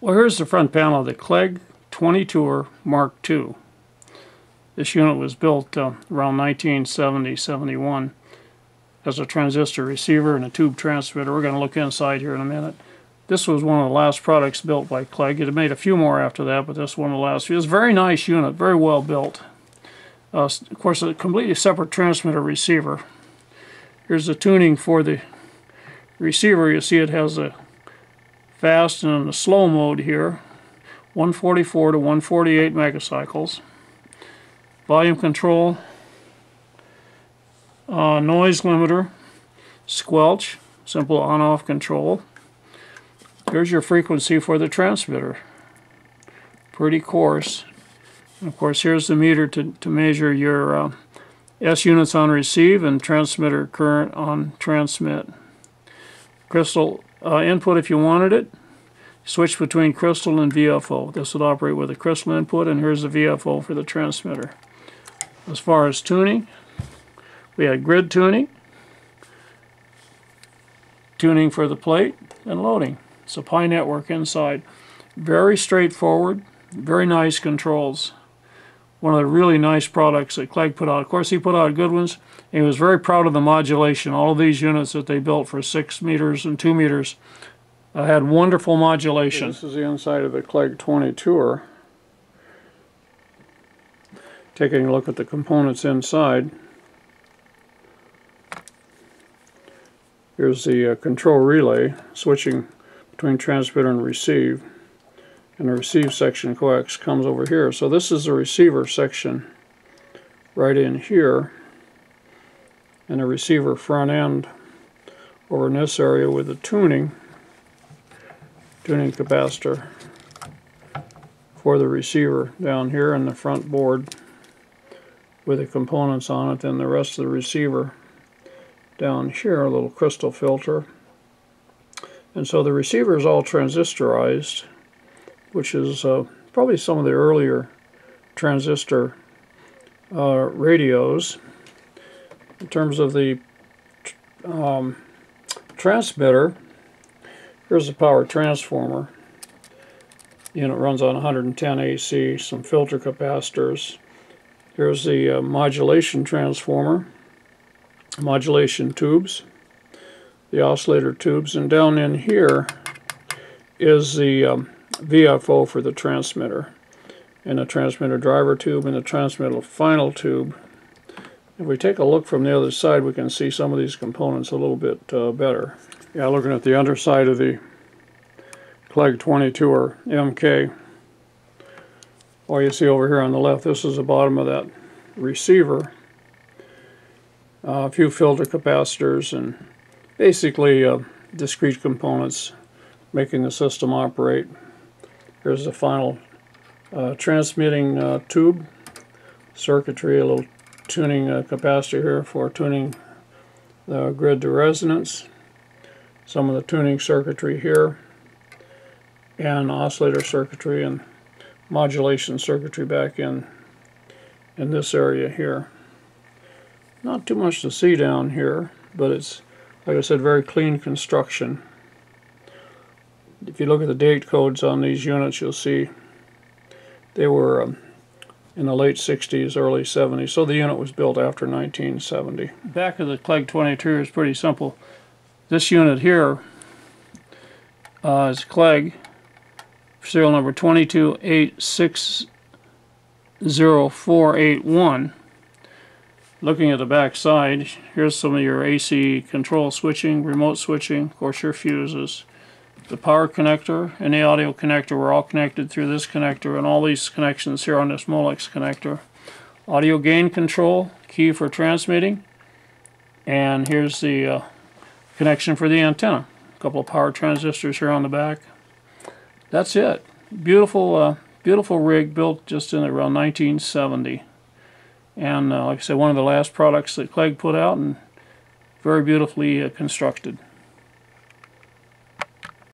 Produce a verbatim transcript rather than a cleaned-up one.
Well, here's the front panel of the Clegg twenty-two er Mark two. This unit was built uh, around nineteen seventy seventy-one as a transistor receiver and a tube transmitter. We're going to look inside here in a minute. This was one of the last products built by Clegg. It had made a few more after that, but this one of the last few. It's a very nice unit, very well built. Uh, of course, a completely separate transmitter receiver. Here's the tuning for the receiver. You see it has a fast and in the slow mode here, one forty-four to one forty-eight megacycles. Volume control, uh, noise limiter, squelch, simple on-off control. Here's your frequency for the transmitter. Pretty coarse. And of course, here's the meter to, to measure your uh, S units on receive and transmitter current on transmit. Crystal Uh, input if you wanted it. Switch between crystal and V F O. This would operate with a crystal input, and here's the V F O for the transmitter. As far as tuning, we had grid tuning, tuning for the plate, and loading. It's a Pi network inside. Very straightforward, very nice controls. One of the really nice products that Clegg put out. Of course, he put out good ones. He was very proud of the modulation. All of these units that they built for six meters and two meters uh, had wonderful modulation. This is the inside of the Clegg twenty-two er. Taking a look at the components inside. Here's the uh, control relay, switching between transmitter and receive. And the receive section coax comes over here. So this is the receiver section right in here, and the receiver front end over in this area with the tuning tuning capacitor for the receiver down here, and the front board with the components on it, and the rest of the receiver down here, a little crystal filter. And so the receiver is all transistorized, which is uh, probably some of the earlier transistor uh, radios. In terms of the um, transmitter, here's the power transformer. You know, it runs on one ten A C, some filter capacitors. Here's the uh, modulation transformer, modulation tubes, the oscillator tubes, and down in here is the um, V F O for the transmitter, and a transmitter driver tube, and a transmitter final tube. If we take a look from the other side, we can see some of these components a little bit uh, better. Yeah, looking at the underside of the Clegg twenty-two er M K, all you see over here on the left, this is the bottom of that receiver. Uh, a few filter capacitors, and basically uh, discrete components making the system operate. Here's the final uh, transmitting uh, tube, circuitry, a little tuning uh, capacitor here for tuning the grid to resonance, some of the tuning circuitry here, and oscillator circuitry and modulation circuitry back in in this area here. Not too much to see down here, but it's, like I said, very clean construction. If you look at the date codes on these units, you'll see they were um, in the late sixties, early seventies, so the unit was built after nineteen seventy. Back of the Clegg twenty-two is pretty simple. This unit here uh, is Clegg, serial number two two eight six zero four eight one. Looking at the back side, here's some of your A C control switching, remote switching, of course your fuses. The power connector and the audio connector were all connected through this connector, and all these connections here on this Molex connector. Audio gain control, key for transmitting, and here's the uh, connection for the antenna. A couple of power transistors here on the back. That's it. Beautiful, uh, beautiful rig built just in around nineteen seventy. And uh, like I said, one of the last products that Clegg put out, and very beautifully uh, constructed.